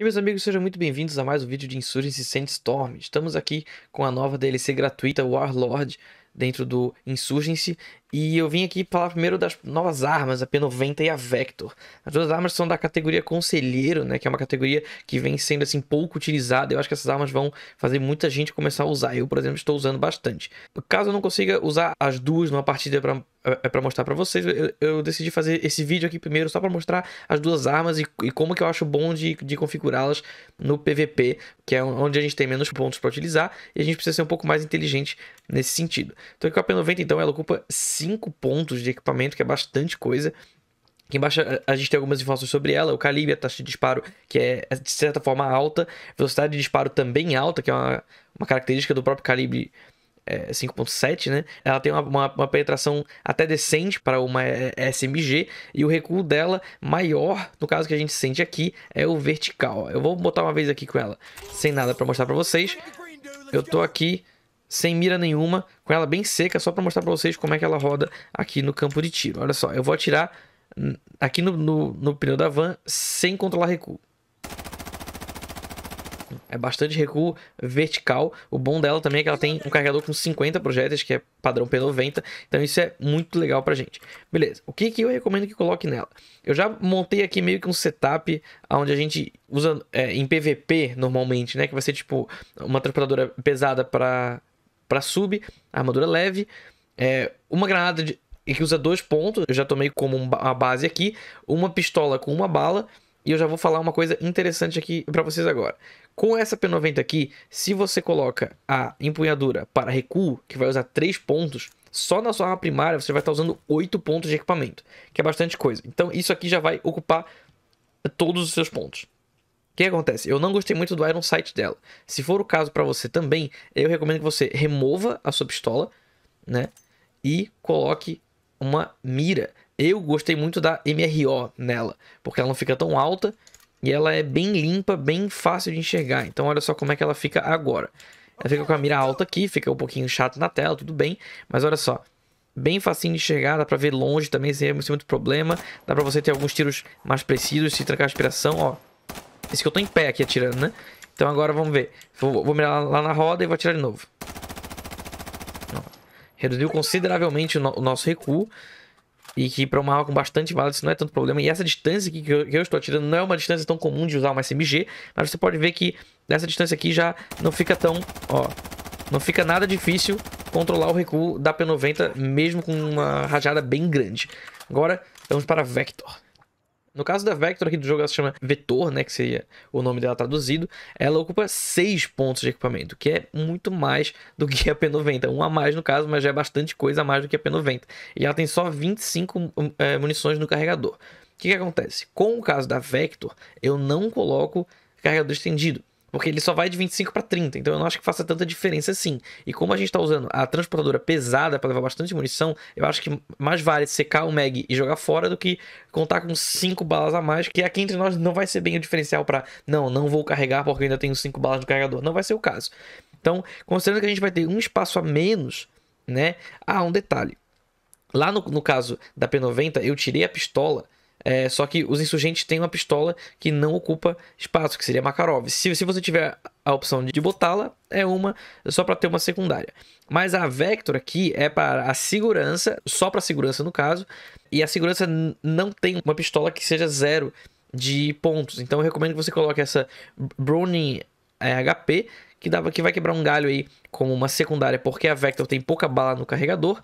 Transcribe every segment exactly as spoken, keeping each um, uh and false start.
E meus amigos, sejam muito bem-vindos a mais um vídeo de Insurgency Sandstorm. Estamos aqui com a nova D L C gratuita Warlord dentro do Insurgency. E eu vim aqui falar primeiro das novas armas, a P noventa e a Vector. As duas armas são da categoria Conselheiro, né? Que é uma categoria que vem sendo assim pouco utilizada. Eu acho que essas armas vão fazer muita gente começar a usar. Eu, por exemplo, estou usando bastante. Caso eu não consiga usar as duas numa partida para é para mostrar para vocês, eu, eu decidi fazer esse vídeo aqui primeiro só para mostrar as duas armas e, e como que eu acho bom de, de configurá-las no P V P, que é onde a gente tem menos pontos para utilizar e a gente precisa ser um pouco mais inteligente nesse sentido. Então com a P noventa, então, ela ocupa cinco pontos de equipamento, que é bastante coisa. Aqui embaixo a gente tem algumas informações sobre ela, o calibre, a taxa de disparo, que é de certa forma alta, velocidade de disparo também alta, que é uma, uma característica do próprio calibre é, cinco ponto sete, né? Ela tem uma, uma, uma penetração até decente para uma S M G, e o recuo dela maior, no caso que a gente sente aqui, é o vertical. Eu vou botar uma vez aqui com ela, sem nada para mostrar para vocês. Eu tô aqui sem mira nenhuma, com ela bem seca, só para mostrar para vocês como é que ela roda aqui no campo de tiro. Olha só, eu vou atirar aqui no, no, no pneu da van sem controlar recuo. É bastante recuo vertical. O bom dela também é que ela tem um carregador com cinquenta projéteis, que é padrão P noventa. Então isso é muito legal pra gente. Beleza, o que, que eu recomendo que coloque nela? Eu já montei aqui meio que um setup onde a gente usa é, em P V P normalmente, né? Que vai ser tipo uma transportadora pesada pra, pra sub, armadura leve, é, uma granada de, que usa dois pontos. Eu já tomei como uma base aqui, uma pistola com uma bala. E eu já vou falar uma coisa interessante aqui para vocês agora. Com essa P noventa aqui, se você coloca a empunhadura para recuo, que vai usar três pontos, só na sua arma primária você vai estar usando oito pontos de equipamento, que é bastante coisa. Então isso aqui já vai ocupar todos os seus pontos. O que acontece? Eu não gostei muito do Iron Sight dela. Se for o caso para você também, eu recomendo que você remova a sua pistola, né, e coloque uma mira. Eu gostei muito da M R O nela, porque ela não fica tão alta e ela é bem limpa, bem fácil de enxergar. Então olha só como é que ela fica agora. Ela fica com a mira alta aqui, fica um pouquinho chato na tela, tudo bem. Mas olha só, bem facinho de enxergar, dá pra ver longe também sem muito problema. Dá pra você ter alguns tiros mais precisos, se trancar a aspiração, ó. Esse que eu tô em pé aqui atirando, né? Então agora vamos ver. Vou, vou mirar lá na roda e vou atirar de novo. Ó. Reduziu consideravelmente o, no o nosso recuo. E que para uma arma com bastante bala isso não é tanto problema. E essa distância aqui que eu, que eu estou atirando não é uma distância tão comum de usar uma S M G. Mas você pode ver que nessa distância aqui já não fica tão, ó, não fica nada difícil controlar o recuo da P noventa, mesmo com uma rajada bem grande. Agora vamos para a Vector. No caso da Vector aqui do jogo, ela se chama Vector, né, que seria o nome dela traduzido. Ela ocupa seis pontos de equipamento, que é muito mais do que a P noventa. Um a mais no caso, mas já é bastante coisa a mais do que a P noventa. E ela tem só vinte e cinco é, munições no carregador. O que, que acontece? Com o caso da Vector, eu não coloco carregador estendido, porque ele só vai de vinte e cinco para trinta, então eu não acho que faça tanta diferença assim. E como a gente está usando a transportadora pesada para levar bastante munição, eu acho que mais vale secar o mag e jogar fora do que contar com cinco balas a mais, que aqui entre nós não vai ser bem o diferencial para não, não vou carregar porque eu ainda tenho cinco balas no carregador. Não vai ser o caso. Então, considerando que a gente vai ter um espaço a menos, né? Ah, um detalhe. Lá no, no caso da P noventa, eu tirei a pistola. É, só que os insurgentes têm uma pistola que não ocupa espaço, que seria Makarov. Se, se você tiver a opção de botá-la, é uma só para ter uma secundária. Mas a Vector aqui é para a segurança, só para segurança no caso. E a segurança não tem uma pistola que seja zero de pontos. Então eu recomendo que você coloque essa Browning H P, que, dá, que vai quebrar um galho aí como uma secundária, porque a Vector tem pouca bala no carregador.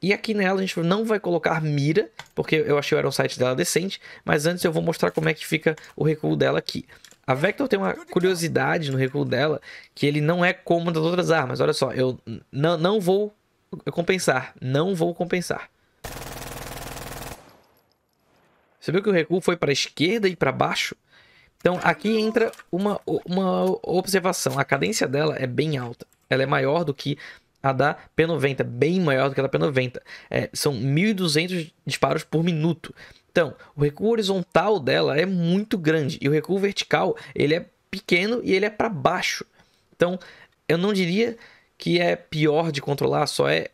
E aqui nela a gente não vai colocar mira, porque eu achei o Iron Sight dela decente. Mas antes eu vou mostrar como é que fica o recuo dela aqui. A Vector tem uma curiosidade no recuo dela, que ele não é como das outras armas. Olha só, eu não, não vou compensar, não vou compensar. Você viu que o recuo foi para a esquerda e para baixo? Então aqui entra uma, uma observação. A cadência dela é bem alta, ela é maior do que a da P noventa, bem maior do que a da P noventa. É, são mil e duzentos disparos por minuto. Então, o recuo horizontal dela é muito grande. E o recuo vertical, ele é pequeno e ele é para baixo. Então, eu não diria que é pior de controlar, só é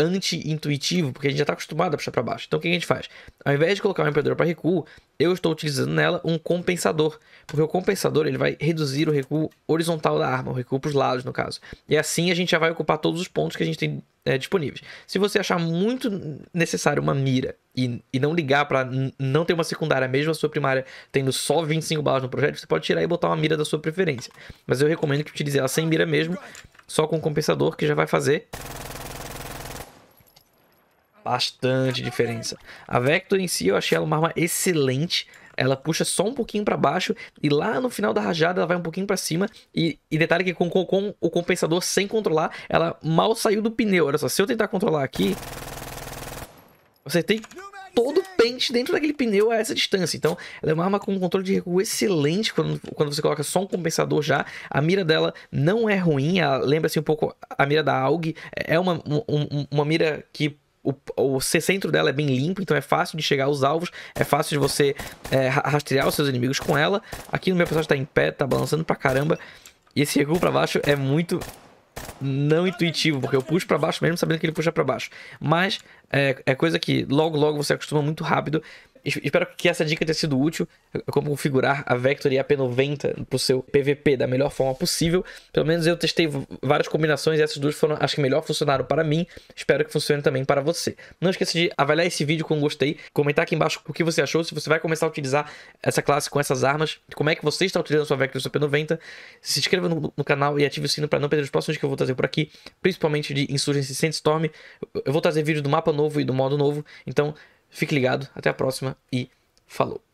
anti-intuitivo, porque a gente já está acostumado a puxar para baixo. Então o que a gente faz? Ao invés de colocar um impedidor para recuo, eu estou utilizando nela um compensador, porque o compensador ele vai reduzir o recuo horizontal da arma, o recuo para os lados no caso. E assim a gente já vai ocupar todos os pontos que a gente tem é, disponíveis. Se você achar muito necessário uma mira e, e não ligar para não ter uma secundária, mesmo a sua primária tendo só vinte e cinco balas no projétil, você pode tirar e botar uma mira da sua preferência. Mas eu recomendo que utilize ela sem mira mesmo, só com o compensador, que já vai fazer bastante diferença. A Vector em si eu achei ela uma arma excelente. Ela puxa só um pouquinho para baixo e lá no final da rajada ela vai um pouquinho para cima. E, e detalhe que com, com, com o compensador sem controlar, ela mal saiu do pneu. Olha só, se eu tentar controlar aqui, você tem todo o pente dentro daquele pneu a essa distância. Então ela é uma arma com um controle de recuo excelente quando, quando você coloca só um compensador já. A mira dela não é ruim, ela lembra-se um pouco a mira da A U G. É uma, um, uma mira que O, o centro dela é bem limpo, então é fácil de chegar aos alvos, é fácil de você é, rastrear os seus inimigos com ela. Aqui no meu personagem tá em pé, tá balançando pra caramba. E esse recuo pra baixo é muito não intuitivo, porque eu puxo pra baixo mesmo sabendo que ele puxa pra baixo. Mas é, é coisa que logo logo você acostuma muito rápido. Espero que essa dica tenha sido útil, como configurar a Vector e a P noventa para o seu P V P da melhor forma possível. Pelo menos eu testei várias combinações e essas duas foram as que melhor funcionaram para mim. Espero que funcione também para você. Não esqueça de avaliar esse vídeo com um gostei, comentar aqui embaixo o que você achou, se você vai começar a utilizar essa classe com essas armas, como é que você está utilizando a sua Vector e sua P noventa. Se inscreva no, no canal e ative o sino para não perder os próximos que eu vou trazer por aqui, principalmente de Insurgency Sandstorm. Eu vou trazer vídeo do mapa novo e do modo novo, então fique ligado, até a próxima e falou!